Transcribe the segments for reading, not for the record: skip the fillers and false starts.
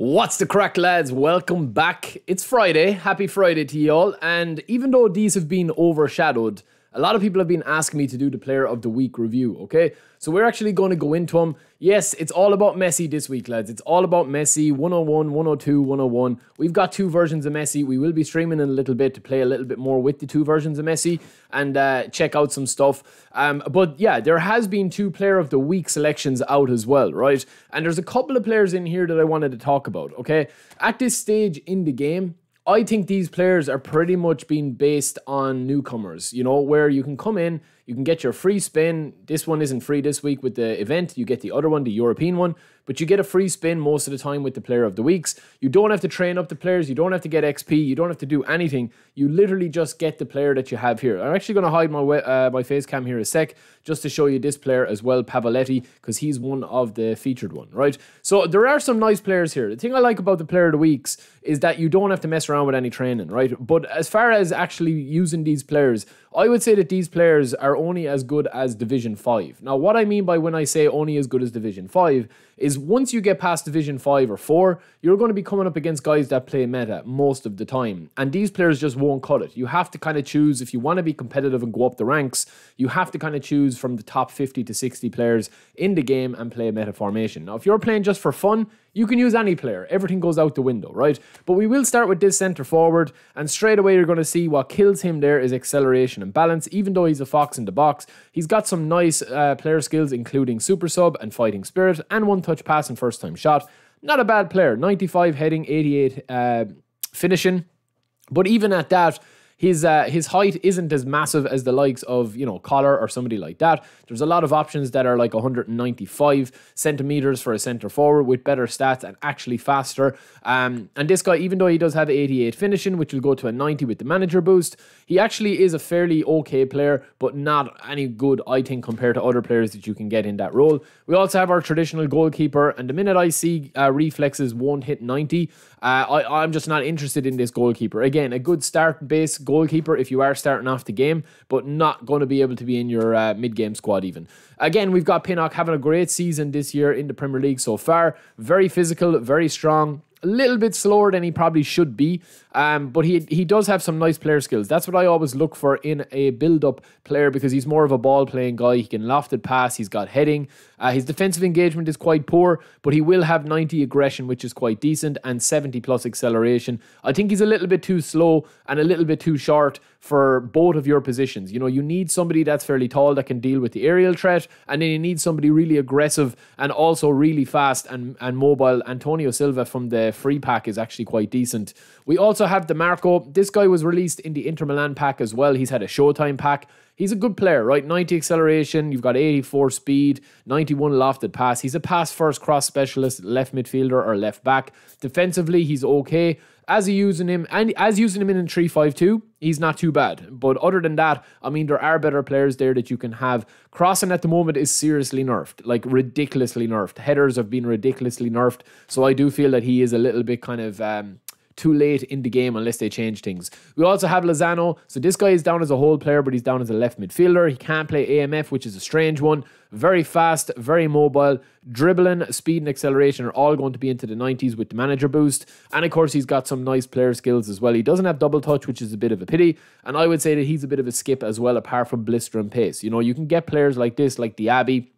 What's the crack, lads? Welcome back. It's Friday. Happy Friday to you all. And even though these have been overshadowed, a lot of people have been asking me to do the Player of the Week review, okay? So we're actually going to go into them. Yes, it's all about Messi this week, lads. It's all about Messi, 101, 102, 101. We've got two versions of Messi. We will be streaming in a little bit to play a little bit more with the two versions of Messi and check out some stuff. But yeah, there has been two Player of the Week selections out as well, right? And there's a couple of players in here that I wanted to talk about, okay? At this stage in the game, I think these players are pretty much being based on newcomers, you know, where you can come in, you can get your free spin. This one isn't free this week with the event. You get the other one, the European one, but you get a free spin most of the time with the Player of the Weeks. You don't have to train up the players. You don't have to get XP. You don't have to do anything. You literally just get the player that you have here. I'm actually going to hide my face cam here a sec just to show you this player as well, Pavaletti, because he's one of the featured one, right? So there are some nice players here. The thing I like about the Player of the Weeks is that you don't have to mess around with any training, right? But as far as actually using these players, I would say that these players are only as good as Division 5. Now, what I mean by when I say only as good as Division 5 is once you get past Division 5 or 4, you're going to be coming up against guys that play meta most of the time. And these players just won't cut it. You have to kind of choose, if you want to be competitive and go up the ranks, you have to kind of choose from the top 50 to 60 players in the game and play meta formation. Now, if you're playing just for fun, you can use any player. Everything goes out the window, right? But we will start with this centre forward, and straight away you're going to see what kills him there is acceleration and balance. Even though he's a fox in the box, he's got some nice player skills, including super sub and fighting spirit and one touch pass and first time shot. Not a bad player. 95 heading, 88 finishing. But even at that, his height isn't as massive as the likes of, you know, Haller or somebody like that. There's a lot of options that are like 195 centimeters for a center forward with better stats and actually faster. And this guy, even though he does have 88 finishing, which will go to a 90 with the manager boost, he actually is a fairly okay player, but not any good, I think, compared to other players that you can get in that role. We also have our traditional goalkeeper, and the minute I see reflexes won't hit 90, I'm just not interested in this goalkeeper. Again, a good start base goalkeeper if you are starting off the game, but not going to be able to be in your mid-game squad even. Again, we've got Pinnock having a great season this year in the Premier League so far. Very physical, very strong. A little bit slower than he probably should be, but he does have some nice player skills. That's what I always look for in a build-up player, because he's more of a ball-playing guy. He can lofted pass, he's got heading. His defensive engagement is quite poor, but he will have 90 aggression, which is quite decent, and 70-plus acceleration. I think he's a little bit too slow and a little bit too short for both of your positions. You know, you need somebody that's fairly tall that can deal with the aerial threat, and then you need somebody really aggressive and also really fast and mobile. Antonio Silva from the free pack is actually quite decent. We also have DeMarco. This guy was released in the Inter Milan pack as well. He's had a Showtime pack. He's a good player, right? 90 acceleration, you've got 84 speed, 91 lofted pass. He's a pass-first cross specialist, left midfielder or left back. Defensively, he's okay. As using him in 3-5-2, he's not too bad. But other than that, I mean, there are better players there that you can have. Crossing at the moment is seriously nerfed, like ridiculously nerfed. Headers have been ridiculously nerfed. So I do feel that he is a little bit kind of too late in the game unless they change things. We also have Lozano. So this guy is down as a whole player, but he's down as a left midfielder. He can't play AMF, which is a strange one. Very fast, very mobile. Dribbling, speed and acceleration are all going to be into the 90s with the manager boost. And of course, he's got some nice player skills as well. He doesn't have double touch, which is a bit of a pity. And I would say that he's a bit of a skip as well, apart from blistering pace. You know, you can get players like this, like Diaby,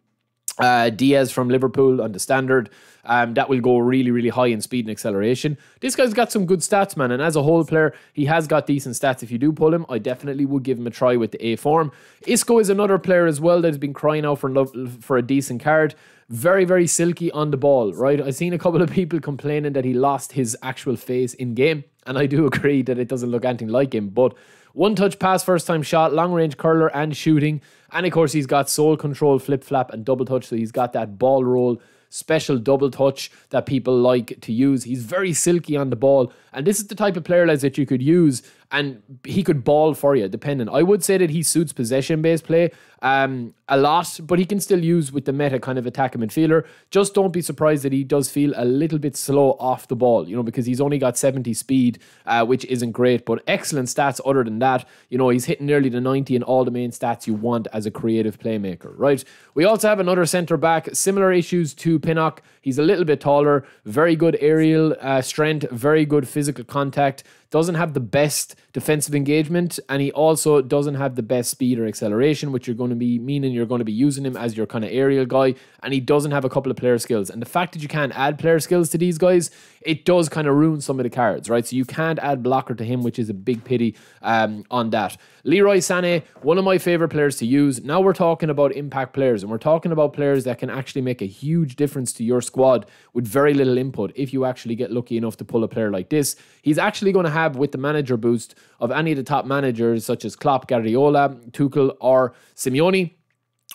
Diaz from Liverpool on the standard. That will go really, really high in speed and acceleration. This guy's got some good stats, man. And as a whole player, he has got decent stats. If you do pull him, I definitely would give him a try with the A form. Isco is another player as well that has been crying out for a decent card. Very, very silky on the ball, right? I've seen a couple of people complaining that he lost his actual face in game. And I do agree that it doesn't look anything like him. But one touch pass, first time shot, long range curler and shooting. And of course, he's got sole control, flip flap and double touch. So he's got that ball roll, special double touch that people like to use. He's very silky on the ball, and this is the type of player, lads, that you could use and he could ball for you, depending. I would say that he suits possession-based play a lot, but he can still use with the meta kind of attacker midfielder. Just don't be surprised that he does feel a little bit slow off the ball, you know, because he's only got 70 speed, which isn't great, but excellent stats other than that. You know, he's hitting nearly the 90 in all the main stats you want as a creative playmaker, right? We also have another centre-back, similar issues to Pinnock. He's a little bit taller, very good aerial strength, very good physical contact, doesn't have the best defensive engagement, and he also doesn't have the best speed or acceleration, which you're going to be meaning you're going to be using him as your kind of aerial guy, and he doesn't have a couple of player skills. And the fact that you can't add player skills to these guys, it does kind of ruin some of the cards, right? So you can't add blocker to him, which is a big pity on that. Leroy Sané, one of my favorite players to use. Now we're talking about impact players, and we're talking about players that can actually make a huge difference to your squad with very little input if you actually get lucky enough to pull a player like this. He's actually going to have, with the manager boost of any of the top managers such as Klopp, Guardiola, Tuchel or Simeone,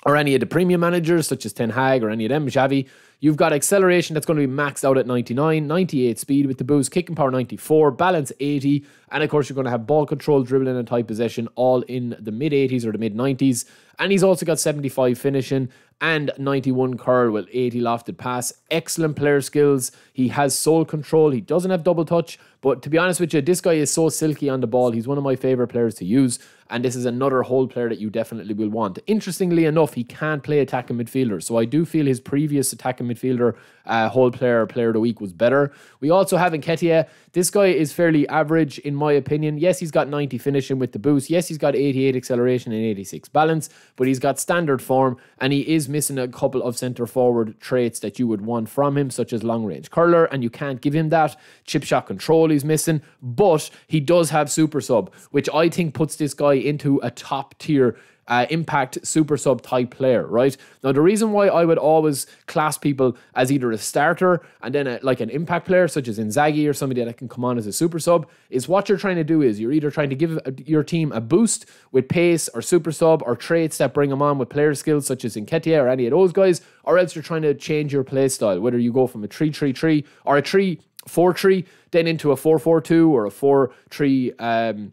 or any of the premium managers such as Ten Hag or any of them, Xavi, you've got acceleration that's going to be maxed out at 99, 98 speed with the boost, kicking power 94, balance 80, and of course you're going to have ball control, dribbling and tight possession all in the mid 80s or the mid 90s. And he's also got 75 finishing and 91 curl with 80 lofted pass. Excellent player skills. He has sole control. He doesn't have double touch. But to be honest with you, this guy is so silky on the ball. He's one of my favorite players to use. And this is another whole player that you definitely will want. Interestingly enough, he can play attacking midfielder. So I do feel his previous attacking midfielder whole player of the week was better. We also have Nketiah. This guy is fairly average in my opinion. Yes, he's got 90 finishing with the boost. Yes, he's got 88 acceleration and 86 balance. But he's got standard form and he is missing a couple of centre forward traits that you would want from him, such as long range curler, and you can't give him that. Chip shot control he's missing, but he does have super sub, which I think puts this guy into a top tier impact super sub type player, right? Now, the reason why I would always class people as either a starter and then like an impact player such as Inzaghi or somebody that can come on as a super sub is what you're trying to do is you're either trying to give your team a boost with pace or super sub or traits that bring them on with player skills such as Nketiah or any of those guys, or else you're trying to change your play style, whether you go from a 3-3-3 or a 3-4-3 then into a 4-4-2 or a 4-3-3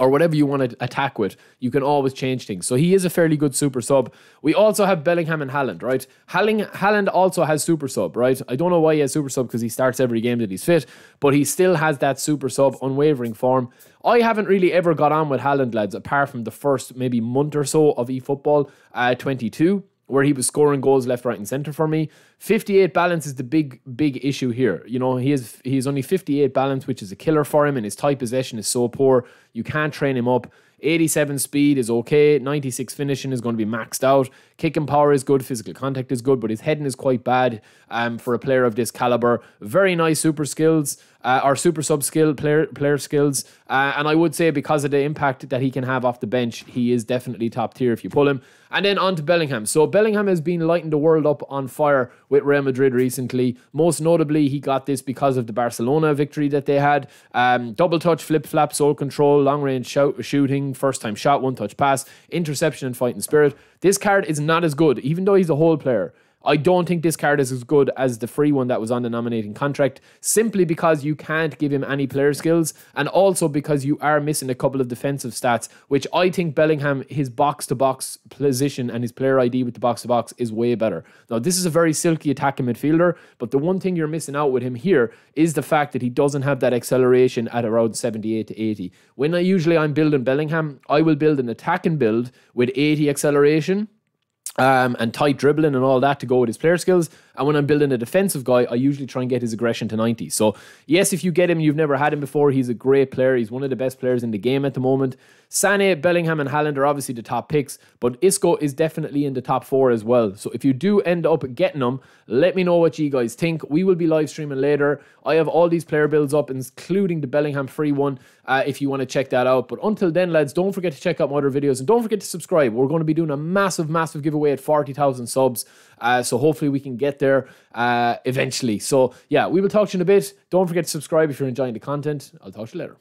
or whatever you want to attack with. You can always change things. So he is a fairly good super sub. We also have Bellingham and Haaland, right? Haaland also has super sub, right? I don't know why he has super sub because he starts every game that he's fit, but he still has that super sub unwavering form. I haven't really ever got on with Haaland, lads, apart from the first maybe month or so of eFootball 22. Where he was scoring goals left, right, and centre for me. 58 balance is the big issue here. You know, he is only 58 balance, which is a killer for him, and his tight possession is so poor. You can't train him up. 87 speed is okay. 96 finishing is going to be maxed out. Kicking power is good. Physical contact is good, but his heading is quite bad for a player of this caliber. Very nice super skills. Our super sub skill, player skills. And I would say because of the impact that he can have off the bench, he is definitely top tier if you pull him. And then on to Bellingham. So Bellingham has been lighting the world up on fire with Real Madrid recently. Most notably, he got this because of the Barcelona victory that they had. Double touch, flip-flap, sole control, long-range shooting, first-time shot, one-touch pass, interception and fighting spirit. This card is not as good, even though he's a whole player. I don't think this card is as good as the free one that was on the nominating contract, simply because you can't give him any player skills and also because you are missing a couple of defensive stats, which I think Bellingham, his box-to-box position and his player ID with the box-to-box is way better. Now, this is a very silky attacking midfielder, but the one thing you're missing out with him here is the fact that he doesn't have that acceleration at around 78 to 80. When I'm building Bellingham, I will build an attacking build with 80 acceleration, and tight dribbling and all that to go with his player skills. And when I'm building a defensive guy, I usually try and get his aggression to 90. So yes, if you get him, you've never had him before. He's a great player. He's one of the best players in the game at the moment. Sané, Bellingham and Haaland are obviously the top picks, but Isco is definitely in the top four as well. So if you do end up getting him, let me know what you guys think. We will be live streaming later. I have all these player builds up, including the Bellingham free one, if you want to check that out. But until then, lads, don't forget to check out my other videos and don't forget to subscribe. We're going to be doing a massive giveaway at 40,000 subs. So hopefully we can get there eventually. So yeah, we will talk to you in a bit. Don't forget to subscribe if you're enjoying the content. I'll talk to you later.